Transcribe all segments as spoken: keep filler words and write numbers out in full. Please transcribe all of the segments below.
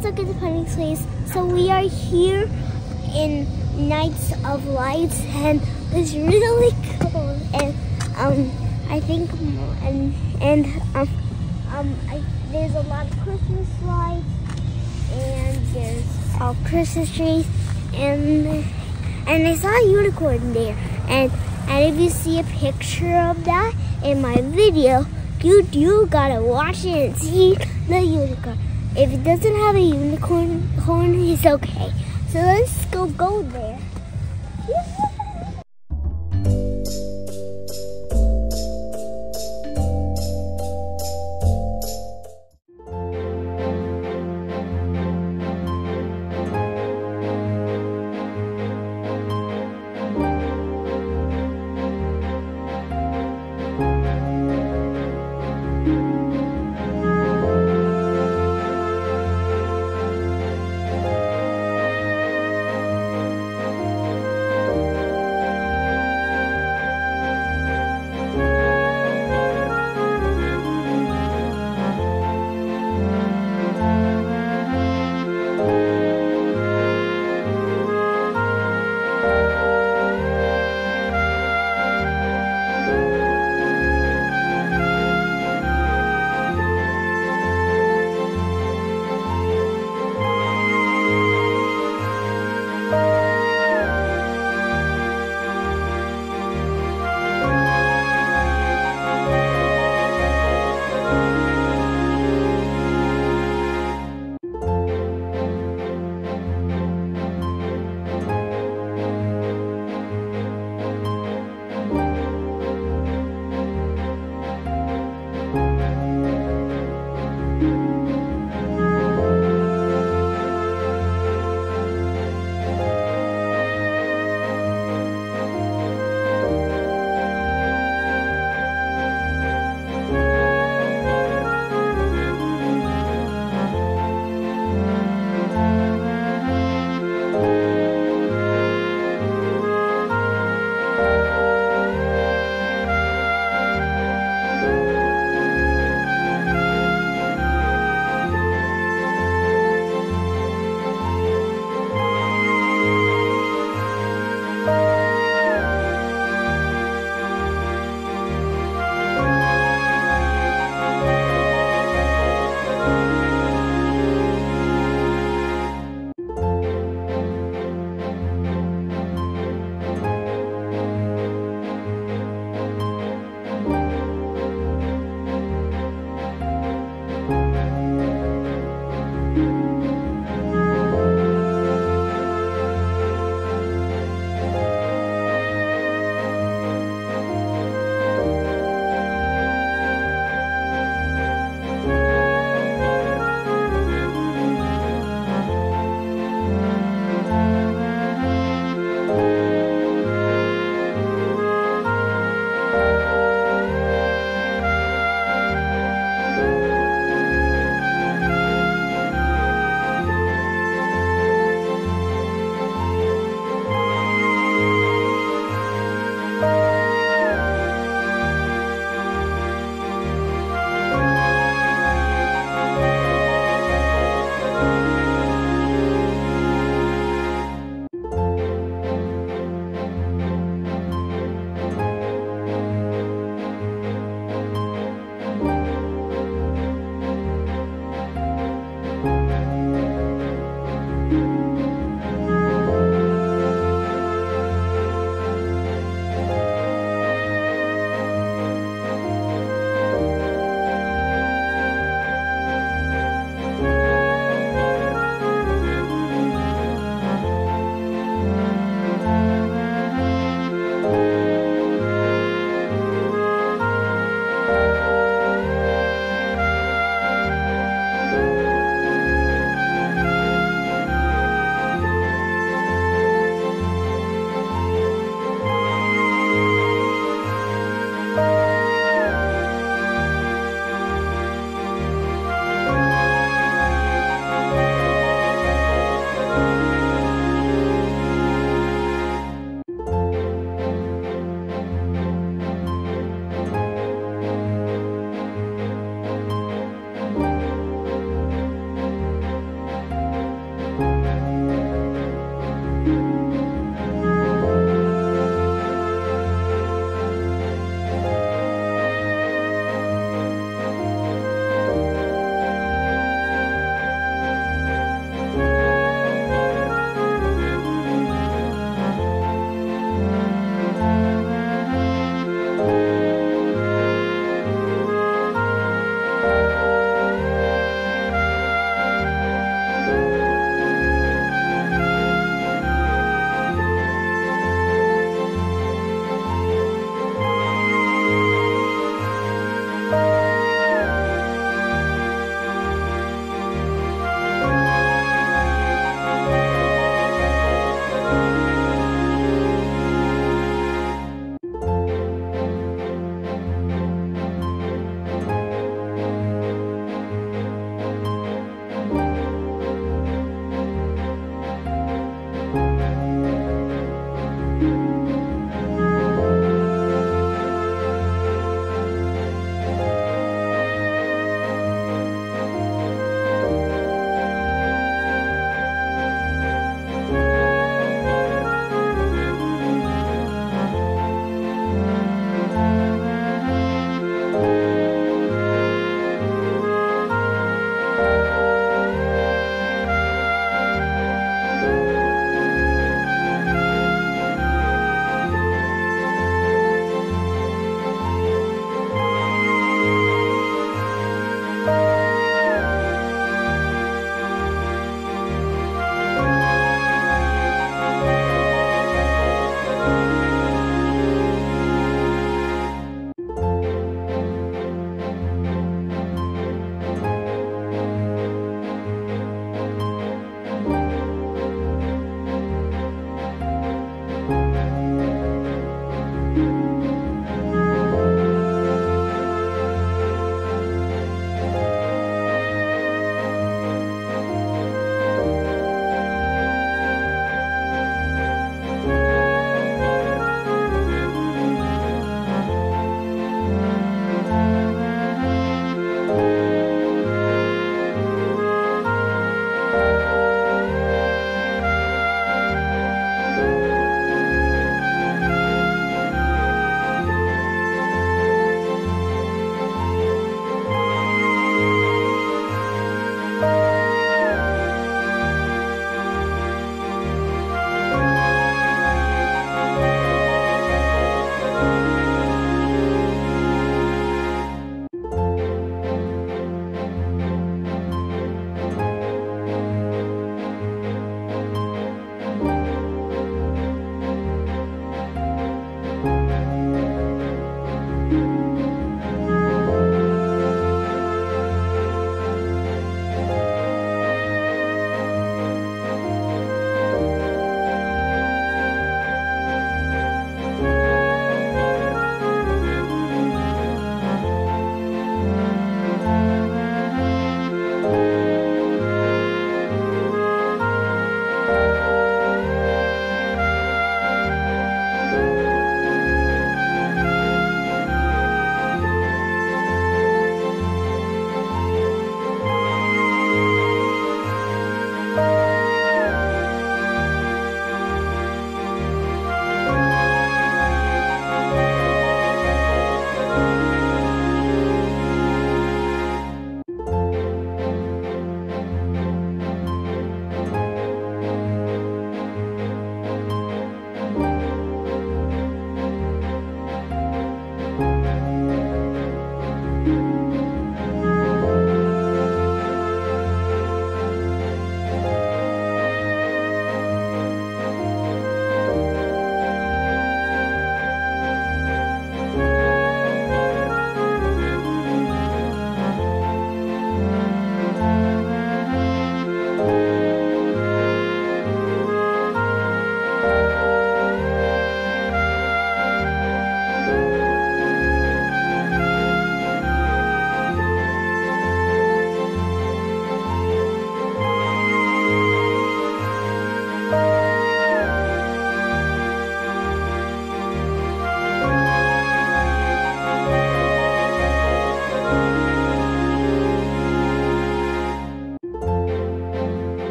guys look at the party place. So we are here in Nights of Lights, and it's really cool. And um, I think and and um um I, there's a lot of Christmas lights, and there's all Christmas trees, and and I saw a unicorn there. And and if you see a picture of that in my video, you do gotta watch it and see the unicorn. If it doesn't have a unicorn horn, it's okay. So let's go go there.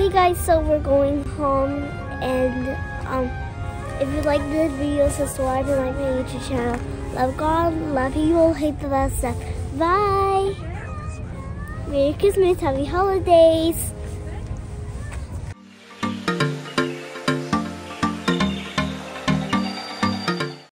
Okay guys, so we're going home, and um, if you like this video, subscribe and like my YouTube channel. Love God, love people, hate the best stuff. Bye! Merry Christmas, happy holidays!